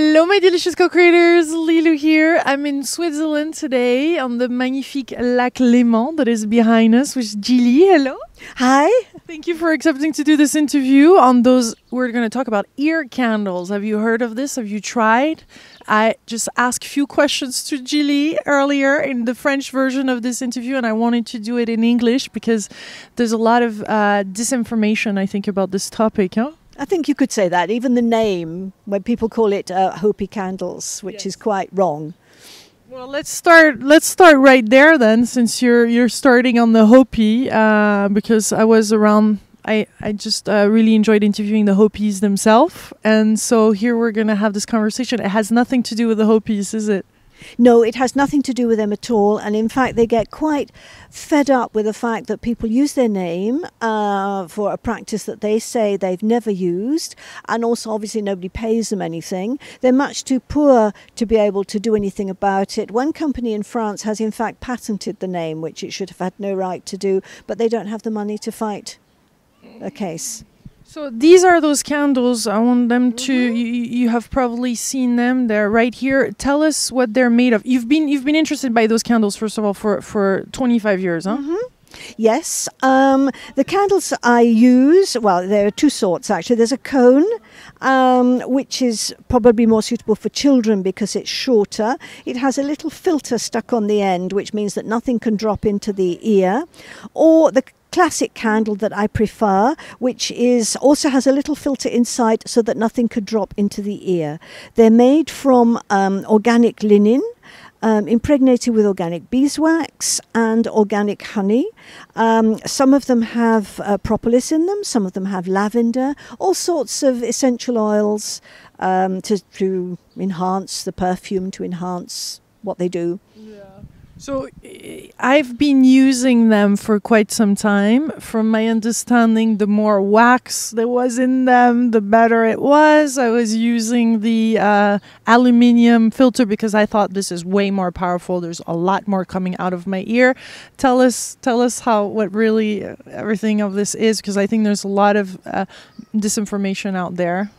Hello, my delicious co-creators, Lilou here. I'm in Switzerland today on the magnifique Lac Léman that is behind us with Jili. Hello. Hi. Thank you for accepting to do this interview on those. We're going to talk about ear candles. Have you heard of this? Have you tried? I just asked a few questions to Jili earlier in the French version of this interview, and I wanted to do it in English because there's a lot of disinformation, I think, about this topic. Huh? I think you could say that. Even the name, when people call it Hopi candles, which is quite wrong. Well, let's start right there then, since you're starting on the Hopi, because I was around. I just really enjoyed interviewing the Hopis themselves, and so here we're going to have this conversation. It has nothing to do with the Hopis, is it? No, it has nothing to do with them at all, and in fact they get quite fed up with the fact that people use their name for a practice that they say they've never used, and also obviously nobody pays them anything. They're much too poor to be able to do anything about it. One company in France has in fact patented the name, which it should have had no right to do, but they don't have the money to fight a case. So these are those candles. I want them to. You have probably seen them. They're right here. Tell us what they're made of. You've been interested by those candles first of all for 25 years, huh? Yes. The candles I use, well, there are two sorts actually. There's a cone, which is probably more suitable for children because it's shorter. It has a little filter stuck on the end, which means that nothing can drop into the ear. Or the classic candle that I prefer, which is also has a little filter inside so that nothing could drop into the ear. They're made from organic linen, impregnated with organic beeswax and organic honey. Some of them have propolis in them, some of them have lavender, all sorts of essential oils to enhance the perfume, to enhance what they do. Yeah. So I've been using them for quite some time. From my understanding, the more wax there was in them, the better it was. I was using the aluminium filter because I thought this is way more powerful. There's a lot more coming out of my ear. Tell us what really everything of this is, because I think there's a lot of disinformation out there.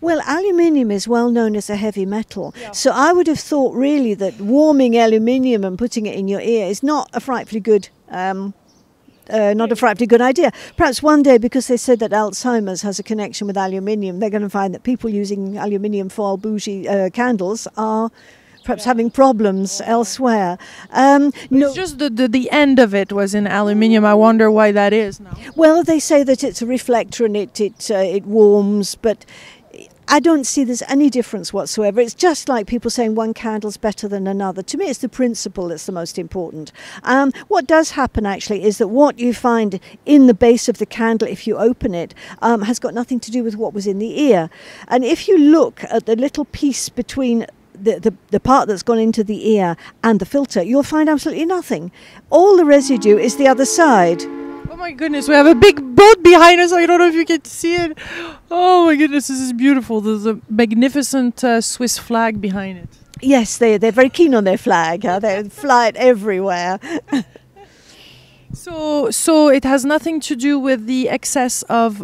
Well, aluminium is well known as a heavy metal, so I would have thought really that warming aluminium and putting it in your ear is not a frightfully good idea. Perhaps one day, because they said that Alzheimer's has a connection with aluminium, they're going to find that people using aluminium foil bougie candles are perhaps having problems elsewhere. No, it's just the end of it was in aluminium. I wonder why that is now. Well, they say that it's a reflector and it warms, but I don't see there's any difference whatsoever. It's just like people saying one candle's better than another. To me, it's the principle that's the most important. What does happen actually is that what you find in the base of the candle, if you open it, has got nothing to do with what was in the ear. And if you look at the little piece between the part that's gone into the ear and the filter, you'll find absolutely nothing. All the residue is the other side. Oh my goodness, we have a big boat behind us. I don't know if you can see it. Oh my goodness, this is beautiful. There's a magnificent Swiss flag behind it. Yes, they're very keen on their flag. They fly it everywhere. So it has nothing to do with the excess of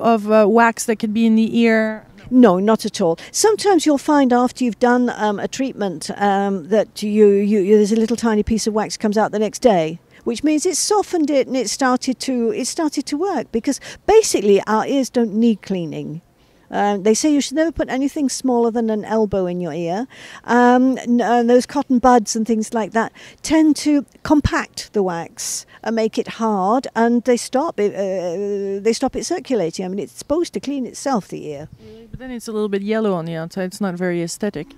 wax that could be in the ear? No, not at all. Sometimes you'll find after you've done a treatment that there's a little tiny piece of wax comes out the next day, which means it softened it and it started to work, because basically our ears don't need cleaning. They say you should never put anything smaller than an elbow in your ear. And those cotton buds and things like that tend to compact the wax and make it hard, and they stop it circulating. I mean, it's supposed to clean itself, the ear. But then it's a little bit yellow on the outside. It's not very aesthetic.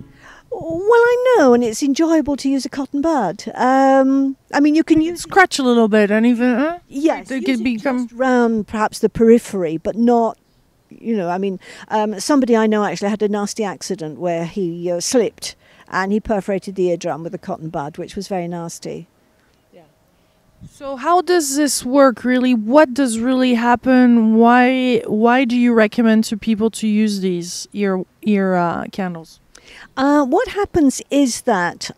Well, I know, and it's enjoyable to use a cotton bud. I mean, you can scratch a little bit, and even yes, it could become round, perhaps the periphery, but not. You know, I mean, somebody I know actually had a nasty accident where he slipped and he perforated the eardrum with a cotton bud, which was very nasty. Yeah. So how does this work really? What does really happen? Why do you recommend to people to use these ear candles? What happens is that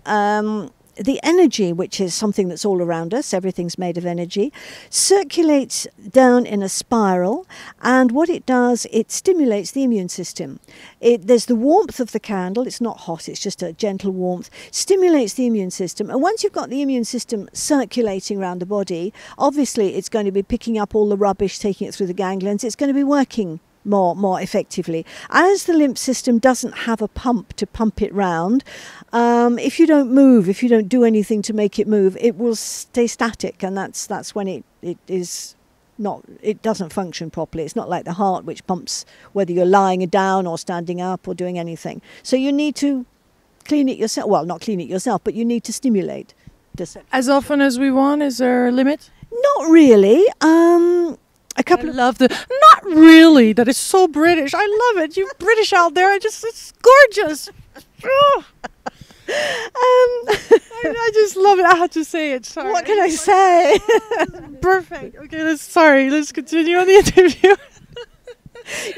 the energy, which is something that's all around us, everything's made of energy, circulates down in a spiral, and what it does, it stimulates the immune system. There's the warmth of the candle, it's not hot, it's just a gentle warmth, stimulates the immune system, and once you've got the immune system circulating around the body, obviously it's going to be picking up all the rubbish, taking it through the ganglions, it's going to be working more effectively. As the lymph system doesn't have a pump to pump it round, if you don't move, if you don't do anything to make it move, it will stay static, and that's when it doesn't function properly. It's not like the heart, which pumps whether you're lying down or standing up or doing anything. So you need to clean it yourself. Well, not clean it yourself, but you need to stimulate. As often as we want, is there a limit? Not really. I love the not really. That is so British. I love it. You British out there. It's gorgeous. Oh. I just love it. I had to say it. Sorry. What can I say? Perfect. Okay. Let's continue on the interview.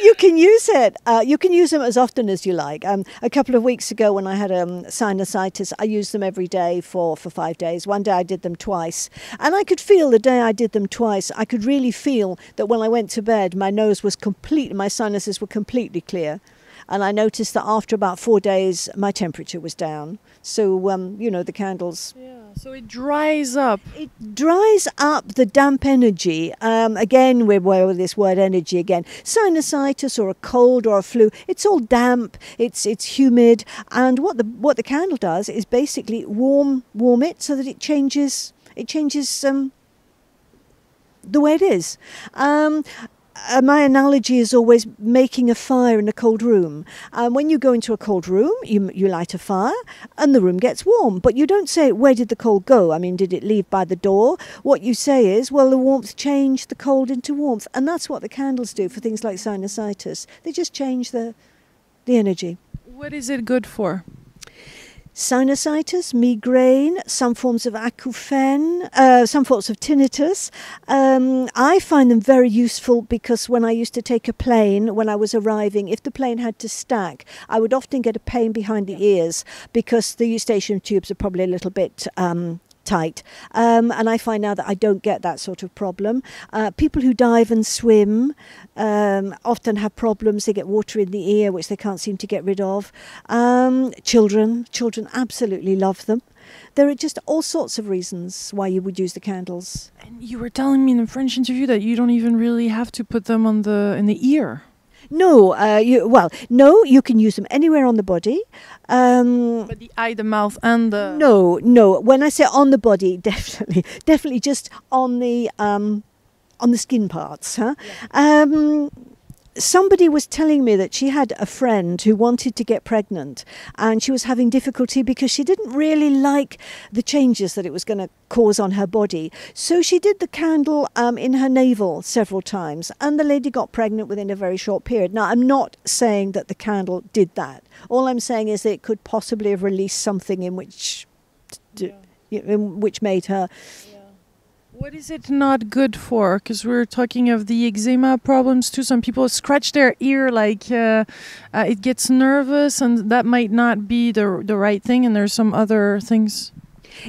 You can use it. You can use them as often as you like. A couple of weeks ago when I had sinusitis, I used them every day for 5 days. One day I did them twice. And I could feel the day I did them twice, I could really feel that when I went to bed, my nose was complete, my sinuses were completely clear. And I noticed that after about 4 days, my temperature was down. So, you know, the candles... Yeah. So it dries up. It dries up the damp energy. Again, we're with this word energy again. Sinusitis or a cold or a flu, it's all damp, it's humid. And what the candle does is basically warm it so that it changes the way it is. My analogy is always making a fire in a cold room. When you go into a cold room, you light a fire and the room gets warm. But you don't say, where did the cold go? I mean, did it leave by the door? What you say is, well, the warmth changed the cold into warmth. And that's what the candles do for things like sinusitis. They just change the energy. What is it good for? Sinusitis, migraine, some forms of acouphene, some forms of tinnitus. I find them very useful because when I used to take a plane, when I was arriving, if the plane had to stack, I would often get a pain behind the ears because the eustachian tubes are probably a little bit tight. And I find now that I don't get that sort of problem. People who dive and swim often have problems. They get water in the ear, which they can't seem to get rid of. Children absolutely love them. There are just all sorts of reasons why you would use the candles. And you were telling me in a French interview that you don't even really have to put them on in the ear. No, you can use them anywhere on the body. But the eye, the mouth and the... No. When I say on the body, definitely just on the skin parts. Huh? Yeah. Somebody was telling me that she had a friend who wanted to get pregnant and she was having difficulty because she didn't really like the changes that it was going to cause on her body. So she did the candle in her navel several times and the lady got pregnant within a very short period. Now, I'm not saying that the candle did that. All I'm saying is that it could possibly have released something which made her... What is it not good for? Because we're talking of the eczema problems too. Some people scratch their ear like it gets nervous, and that might not be the right thing. And there's some other things.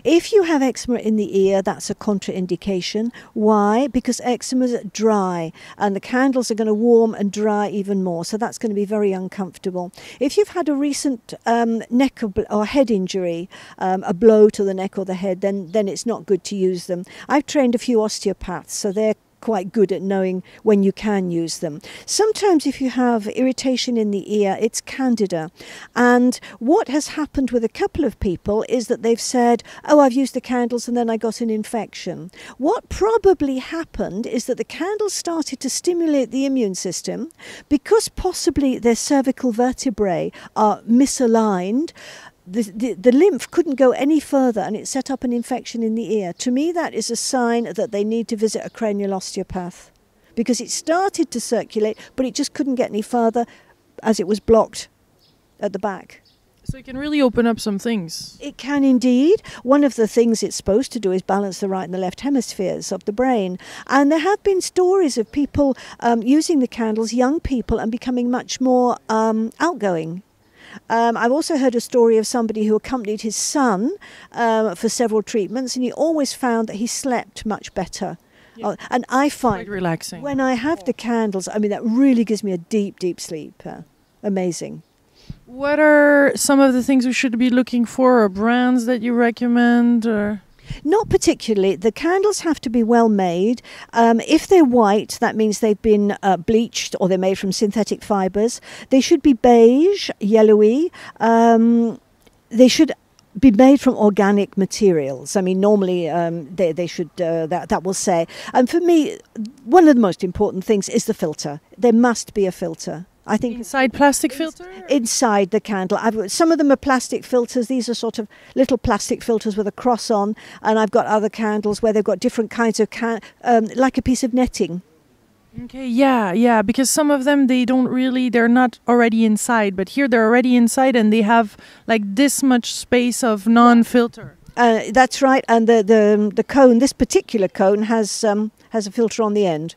If you have eczema in the ear, that's a contraindication. Why? Because eczema's dry and the candles are going to warm and dry even more. So that's going to be very uncomfortable. If you've had a recent neck or head injury, a blow to the neck or the head, then it's not good to use them. I've trained a few osteopaths, so they're quite good at knowing when you can use them. Sometimes if you have irritation in the ear, it's candida. And what has happened with a couple of people is that they've said, oh, I've used the candles and then I got an infection. What probably happened is that the candles started to stimulate the immune system because possibly their cervical vertebrae are misaligned. The lymph couldn't go any further and it set up an infection in the ear. To me, that is a sign that they need to visit a cranial osteopath because it started to circulate, but it just couldn't get any further as it was blocked at the back. So it can really open up some things. It can indeed. One of the things it's supposed to do is balance the right and the left hemispheres of the brain. And there have been stories of people using the candles, young people, and becoming much more outgoing. I've also heard a story of somebody who accompanied his son for several treatments, and he always found that he slept much better. Yeah. Oh, and I find quite relaxing. When I have the candles, I mean, that really gives me a deep, deep sleep. Amazing. What are some of the things we should be looking for, or brands that you recommend? Or? Not particularly. The candles have to be well made. If they're white, that means they've been bleached, or they're made from synthetic fibers. They should be beige, yellowy. They should be made from organic materials. I mean, normally they should, that will say. And for me, one of the most important things is the filter. There must be a filter. I think inside plastic filter? Inside the candle. Some of them are plastic filters. These are sort of little plastic filters with a cross on. And I've got other candles where they've got different kinds of, like a piece of netting. Okay, yeah, yeah, because some of them, they don't really, they're not already inside. But here they're already inside and they have like this much space of non-filter. That's right. And the cone, this particular cone has a filter on the end.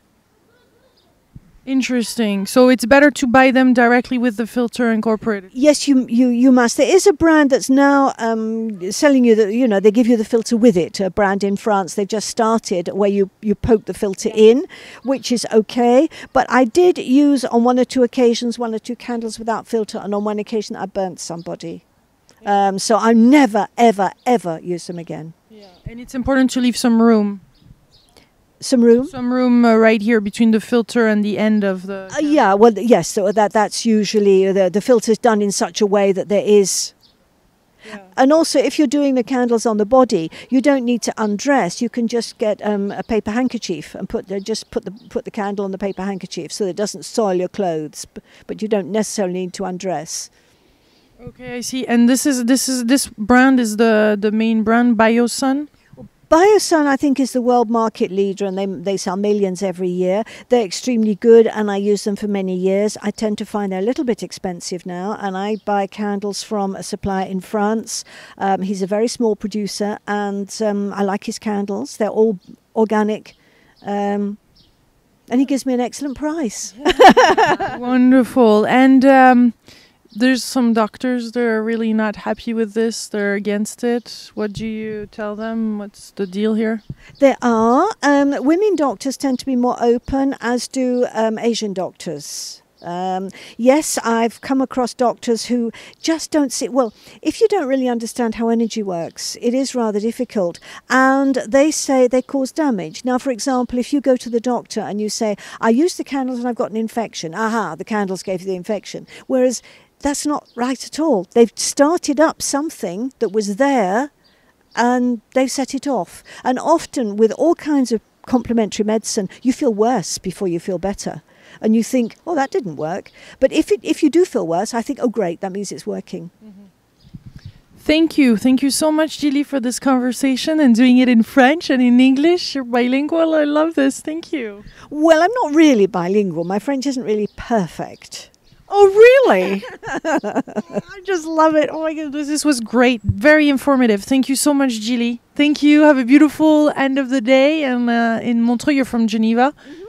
Interesting. So it's better to buy them directly with the filter incorporated. Yes, you must. There is a brand that's now selling you that, you know, they give you the filter with it. A brand in France, they just started where you poke the filter in, which is okay. But I did use on one or two occasions one or two candles without filter, and on one occasion I burnt somebody. So I never, ever, ever use them again. Yeah, and it's important to leave some room. Some room? Some room right here between the filter and the end of the... yeah, well, yes, so that's usually... The filter's done in such a way that there is... Yeah. And also, if you're doing the candles on the body, you don't need to undress. You can just get a paper handkerchief and just put the candle on the paper handkerchief so that it doesn't soil your clothes, but you don't necessarily need to undress. Okay, I see. And this brand is the main brand, BioSun? BioSun, I think, is the world market leader, and they sell millions every year. They're extremely good, and I use them for many years. I tend to find they're a little bit expensive now, and I buy candles from a supplier in France. He's a very small producer, and I like his candles. They're all organic, and he gives me an excellent price. Wonderful. And there's some doctors that are really not happy with this. They're against it. What do you tell them? What's the deal here? There are. Women doctors tend to be more open, as do Asian doctors. Yes, I've come across doctors who just don't see... Well, if you don't really understand how energy works, it is rather difficult. And they say they cause damage. Now, for example, if you go to the doctor and you say, I used the candles and I've got an infection. Aha, the candles gave you the infection. Whereas... that's not right at all. They've started up something that was there and they've set it off. And often with all kinds of complementary medicine, you feel worse before you feel better. And you think, oh, that didn't work. But if you do feel worse, I think, oh, great, that means it's working. Mm-hmm. Thank you. Thank you so much, Jili, for this conversation and doing it in French and in English. You're bilingual. I love this. Thank you. Well, I'm not really bilingual. My French isn't really perfect. Oh, really? I just love it. Oh, my goodness. This was great. Very informative. Thank you so much, Jili. Thank you. Have a beautiful end of the day. And in Montreux, you're from Geneva. Mm-hmm.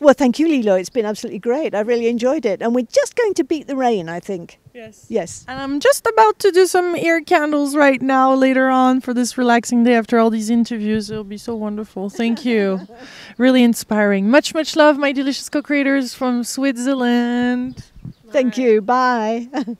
Well, thank you, Lilou. It's been absolutely great. I really enjoyed it. And we're just going to beat the rain, I think. Yes. Yes. And I'm just about to do some ear candles right now, later on, for this relaxing day after all these interviews. It'll be so wonderful. Thank you. Really inspiring. Much, much love, my delicious co-creators from Switzerland. Thank you. Bye.